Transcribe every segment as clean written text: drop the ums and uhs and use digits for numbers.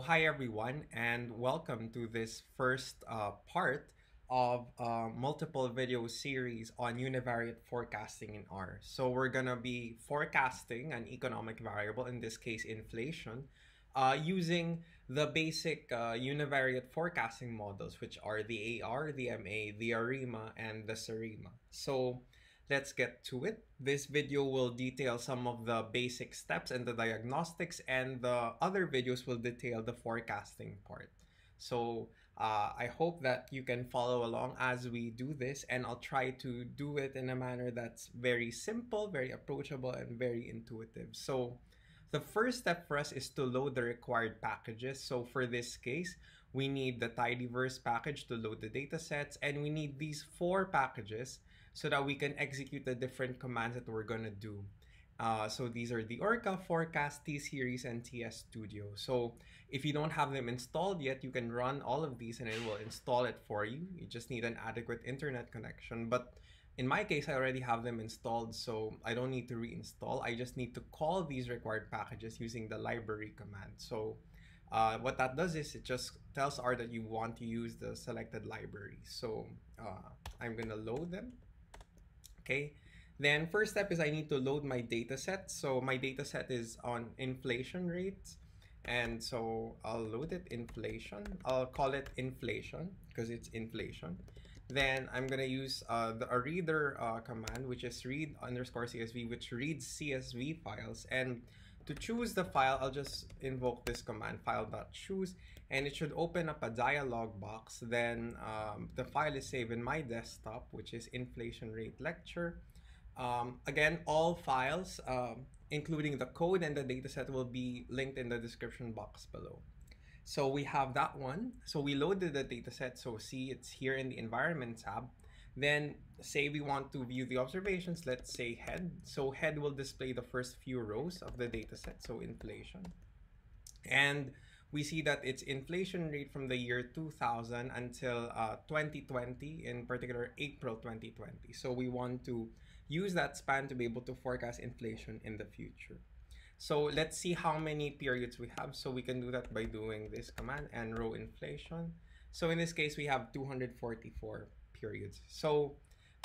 Hi everyone, and welcome to this first part of a multiple video series on univariate forecasting in R. So we're gonna be forecasting an economic variable, in this case inflation, using the basic univariate forecasting models, which are the AR, the MA, the ARIMA, and the SARIMA. So let's get to it. This video will detail some of the basic steps and the diagnostics, and the other videos will detail the forecasting part. So I hope that you can follow along as we do this, and I'll try to do it in a manner that's very simple, very approachable, and very intuitive. So the first step for us is to load the required packages. So for this case, we need the tidyverse package to load the datasets, and we need these 4 packages so that we can execute the different commands that we're gonna do. So these are the Orca, Forecast, T-Series, and TS Studio. So if you don't have them installed yet, you can run all of these and it will install it for you. You just need an adequate internet connection. But in my case, I already have them installed, so I don't need to reinstall. I just need to call these required packages using the library command. So what that does is it just tells R that you want to use the selected library. So I'm gonna load them. Okay, then first step is I need to load my data set. So my data set is on inflation rates. And so I'll load it inflation. I'll call it inflation because it's inflation. Then I'm going to use a reader command, which is read_csv, which reads CSV files. And to choose the file, I'll just invoke this command, file.choose, and it should open up a dialog box. Then the file is saved in my desktop, which is inflation rate lecture. Again, all files, including the code and the dataset, will be linked in the description box below. So we have that one. So we loaded the dataset. So see, it's here in the environment tab. Then say we want to view the observations, let's say head. So head will display the first few rows of the dataset, so inflation. And we see that it's inflation rate from the year 2000 until 2020, in particular April 2020. So we want to use that span to be able to forecast inflation in the future. So let's see how many periods we have. So we can do that by doing this command, and row inflation. So in this case, we have 244 periods. So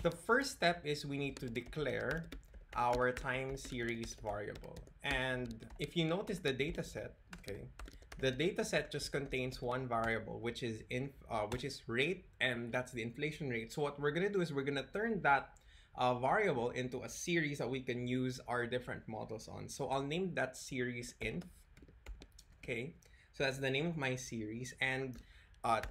the first step is we need to declare our time series variable. And if you notice the data set, okay, the data set just contains one variable, which is rate, and that's the inflation rate. So what we're gonna do is we're gonna turn that variable into a series that we can use our different models on. So I'll name that series inf. Okay, so that's the name of my series, and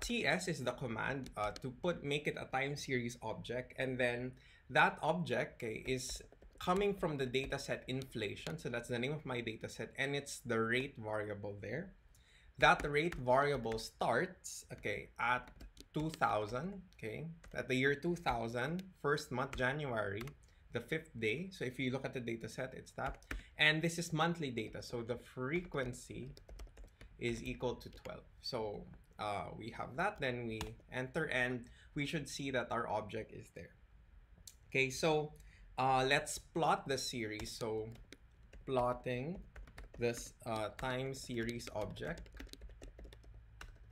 TS is the command to make it a time series object, and then that object, okay, is coming from the data set inflation. So that's the name of my data set, and it's the rate variable there. That rate variable starts, okay, at 2000, okay, at the year 2000, first month, January, the 5th day. So if you look at the data set, it's that. And this is monthly data. So the frequency is equal to 12. So we have that, then we enter, and we should see that our object is there. Okay, so let's plot the series. So plotting this time series object.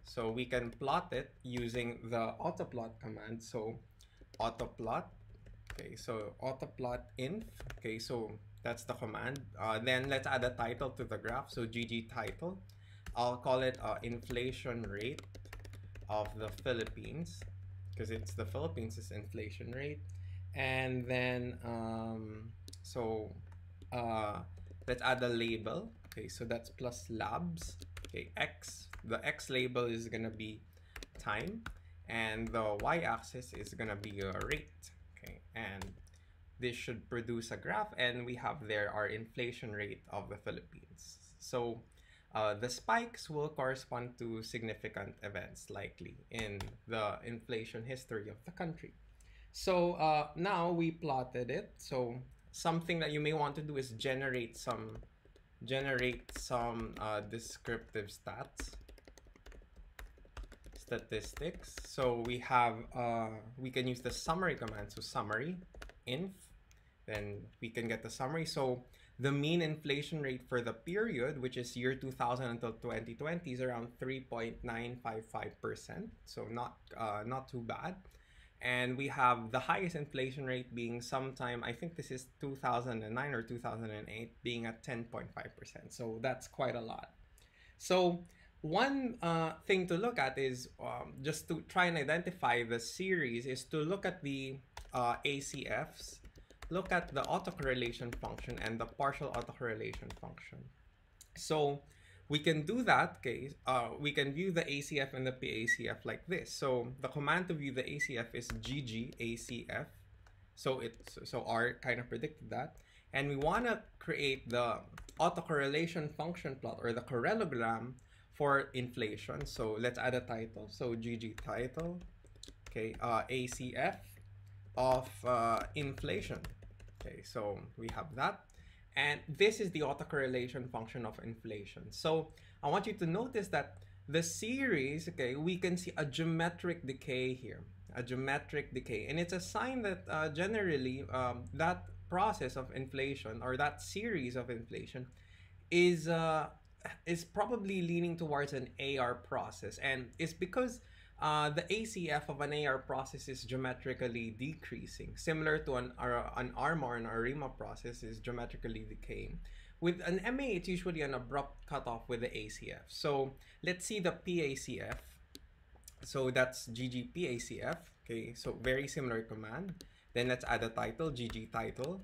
So we can plot it using the autoplot command. So autoplot, okay, so autoplot inf, okay, so that's the command. Then let's add a title to the graph, so ggtitle. I'll call it inflation rate of the Philippines, because it's the Philippines is inflation rate. And then let's add a label, okay, so that's plus labs, okay, X. The X label is gonna be time, and the Y-axis is gonna be a rate, okay, and this should produce a graph, and we have there our inflation rate of the Philippines. So the spikes will correspond to significant events, likely in the inflation history of the country. So now we plotted it. So something that you may want to do is generate some descriptive statistics. So we have we can use the summary command, so summary inf, then we can get the summary. So The mean inflation rate for the period, which is year 2000 until 2020, is around 3.955%, so not too bad. And we have the highest inflation rate being sometime, I think this is 2009 or 2008, being at 10.5%. So that's quite a lot. So one thing to look at is, just to try and identify the series, is to look at the ACFs, look at the autocorrelation function and the partial autocorrelation function. So we can do that case. We can view the ACF and the PACF like this. So the command to view the ACF is ggacf. So R kind of predicted that. And we want to create the autocorrelation function plot or the correlogram for inflation. So let's add a title. So ggtitle, okay, ACF of inflation. Okay, so we have that. And this is the autocorrelation function of inflation. So I want you to notice that the series, okay, we can see a geometric decay here, a geometric decay. And it's a sign that generally that process of inflation or that series of inflation is probably leaning towards an AR process. And it's because the ACF of an AR process is geometrically decreasing, similar to an ARMA or an ARIMA process is geometrically decaying. With an MA, it's usually an abrupt cutoff with the ACF. So let's see the PACF. So that's ggPACF. Okay, so very similar command. Then let's add a title, ggtitle,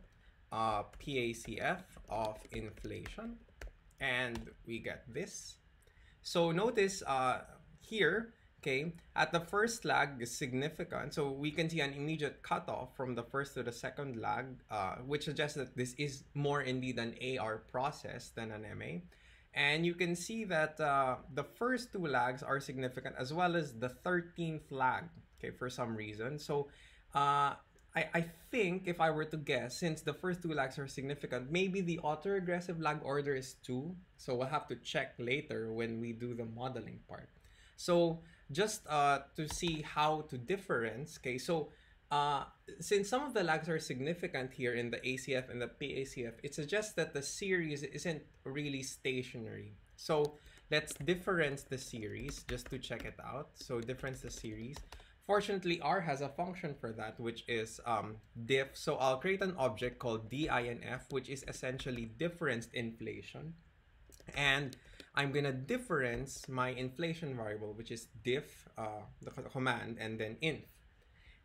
PACF of inflation. And we get this. So notice here, okay, at the first lag is significant, so we can see an immediate cutoff from the first to the second lag, which suggests that this is more indeed an AR process than an MA. And you can see that the first two lags are significant, as well as the 13th lag, okay, for some reason. So I think, if I were to guess, since the first two lags are significant, maybe the autoregressive lag order is 2, so we'll have to check later when we do the modeling part. So just to see how to difference, okay, so since some of the lags are significant here in the ACF and the PACF, it suggests that the series isn't really stationary. So let's difference the series just to check it out. So difference the series. Fortunately, R has a function for that, which is diff. So I'll create an object called DINF, which is essentially differenced inflation. And I'm going to difference my inflation variable, which is diff, the command, and then inf.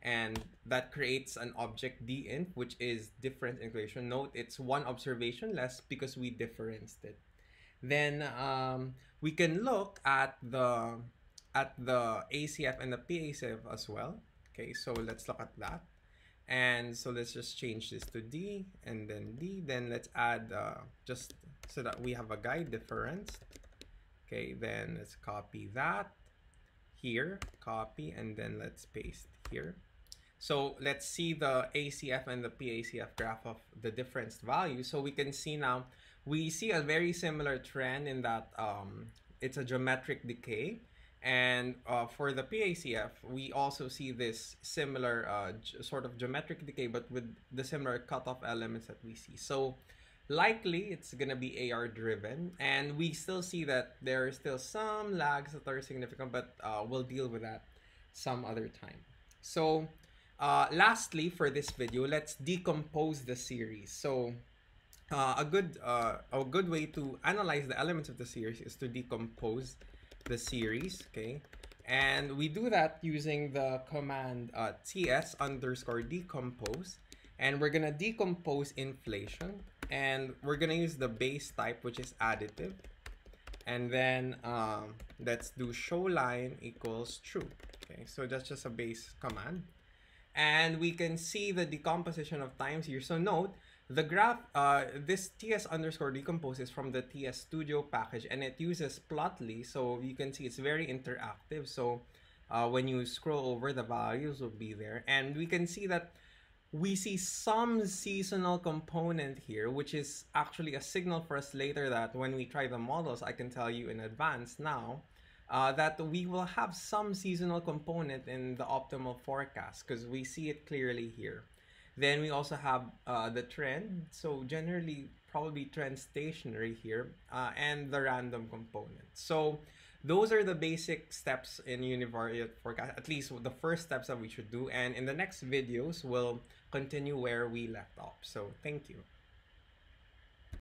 And that creates an object dinf, which is difference inflation. Note it's one observation less because we differenced it. Then we can look at the ACF and the PACF as well. Okay, so let's look at that. And so let's just change this to D and then D. Then let's add just so that we have a guide difference. Okay, then let's copy that here, copy, and then let's paste here. So let's see the ACF and the PACF graph of the differenced value. So we can see now, we see a very similar trend in that it's a geometric decay. And for the PACF, we also see this similar sort of geometric decay, but with the similar cutoff elements that we see. So likely it's going to be AR driven. And we still see that there are still some lags that are significant, but we'll deal with that some other time. So lastly, for this video, let's decompose the series. So a good way to analyze the elements of the series is to decompose the series, okay, and we do that using the command ts_decompose, and we're gonna decompose inflation, and we're gonna use the base type, which is additive, and then let's do showLine equals true. Okay, so that's just a base command, and we can see the decomposition of times here. So note, the graph, this ts_decompose is from the TS Studio package, and it uses Plotly, so you can see it's very interactive. So when you scroll over, the values will be there, and we can see that we see some seasonal component here, which is actually a signal for us later that when we try the models, I can tell you in advance now that we will have some seasonal component in the optimal forecast because we see it clearly here. Then we also have the trend. So generally, probably trend stationary here, and the random component. So those are the basic steps in univariate forecast, at least the first steps that we should do. And in the next videos, we'll continue where we left off. So thank you.